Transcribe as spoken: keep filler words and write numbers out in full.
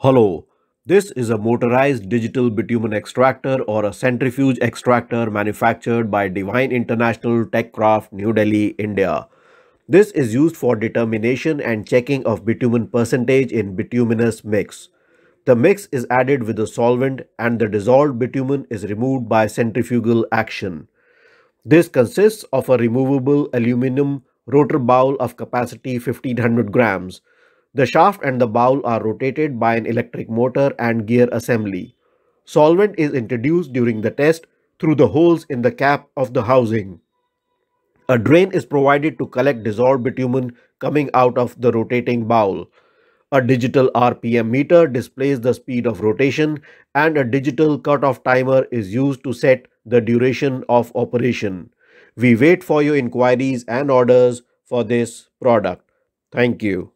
Hello, this is a motorized digital bitumen extractor or a centrifuge extractor manufactured by Divine International Techcraft, New Delhi, India. This is used for determination and checking of bitumen percentage in bituminous mix. The mix is added with a solvent and the dissolved bitumen is removed by centrifugal action. This consists of a removable aluminum rotor bowl of capacity fifteen hundred grams. The shaft and the bowl are rotated by an electric motor and gear assembly. Solvent is introduced during the test through the holes in the cap of the housing. A drain is provided to collect dissolved bitumen coming out of the rotating bowl. A digital R P M meter displays the speed of rotation and a digital cutoff timer is used to set the duration of operation. We wait for your inquiries and orders for this product. Thank you.